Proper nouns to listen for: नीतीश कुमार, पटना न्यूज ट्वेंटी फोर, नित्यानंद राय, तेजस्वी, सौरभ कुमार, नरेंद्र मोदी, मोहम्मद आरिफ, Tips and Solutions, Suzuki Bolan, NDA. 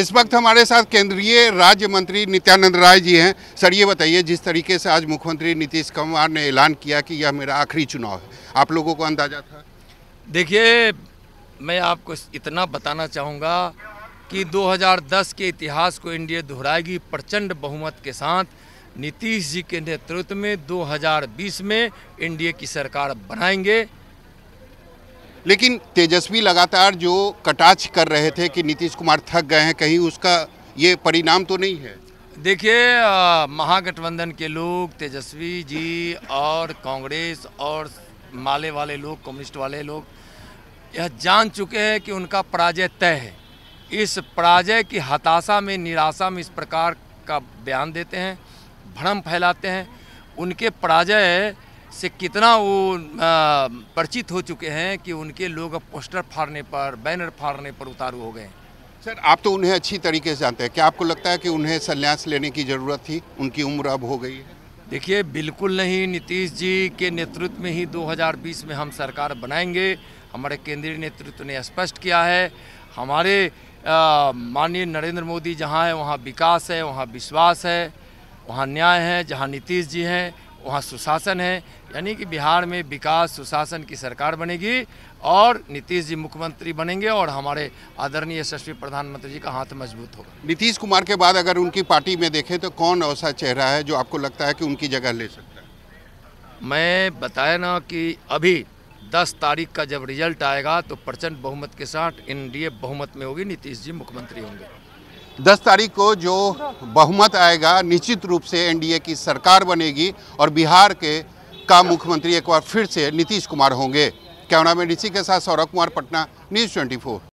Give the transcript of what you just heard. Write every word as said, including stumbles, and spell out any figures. इस वक्त हमारे साथ केंद्रीय राज्य मंत्री नित्यानंद राय जी हैं। सर, ये बताइए, जिस तरीके से आज मुख्यमंत्री नीतीश कुमार ने ऐलान किया कि यह मेरा आखिरी चुनाव है, आप लोगों को अंदाजा था? देखिए, मैं आपको इतना बताना चाहूँगा कि दो हज़ार दस के इतिहास को एन डी ए दोहराएगी प्रचंड बहुमत के साथ। नीतीश जी के नेतृत्व में दो हज़ार बीस में एन डी ए की सरकार बनाएंगे। लेकिन तेजस्वी लगातार जो कटाक्ष कर रहे थे कि नीतीश कुमार थक गए हैं, कहीं उसका ये परिणाम तो नहीं है? देखिए, महागठबंधन के लोग, तेजस्वी जी और कांग्रेस और माले वाले लोग, कम्युनिस्ट वाले लोग यह जान चुके हैं कि उनका पराजय तय है। इस पराजय की हताशा में, निराशा में इस प्रकार का बयान देते हैं, भ्रम फैलाते हैं। उनके पराजय से कितना वो परिचित हो चुके हैं कि उनके लोग अब पोस्टर फाड़ने पर, बैनर फाड़ने पर उतारू हो गए हैं। सर, आप तो उन्हें अच्छी तरीके से जानते हैं, क्या आपको लगता है कि उन्हें संन्यास लेने की ज़रूरत थी? उनकी उम्र अब हो गई है। देखिए, बिल्कुल नहीं। नीतीश जी के नेतृत्व में ही दो हज़ार बीस में हम सरकार बनाएंगे। हमारे केंद्रीय नेतृत्व ने स्पष्ट किया है। हमारे माननीय नरेंद्र मोदी जहाँ है वहाँ विकास है, वहाँ विश्वास है, वहाँ न्याय है। जहाँ नीतीश जी हैं वहाँ सुशासन है। यानी कि बिहार में विकास, सुशासन की सरकार बनेगी और नीतीश जी मुख्यमंत्री बनेंगे और हमारे आदरणीय यशस्वी प्रधानमंत्री जी का हाथ मजबूत होगा। नीतीश कुमार के बाद अगर उनकी पार्टी में देखें तो कौन ऐसा चेहरा है जो आपको लगता है कि उनकी जगह ले सकता है? मैं बताया ना कि अभी दस तारीख का जब रिजल्ट आएगा तो प्रचंड बहुमत के साथ एन डी ए बहुमत में होगी, नीतीश जी मुख्यमंत्री होंगे। दस तारीख को जो बहुमत आएगा, निश्चित रूप से एन डी ए की सरकार बनेगी और बिहार के का मुख्यमंत्री एक बार फिर से नीतीश कुमार होंगे। कैमरा मैन ऋषि के साथ सौरभ कुमार, पटना न्यूज ट्वेंटी फोर।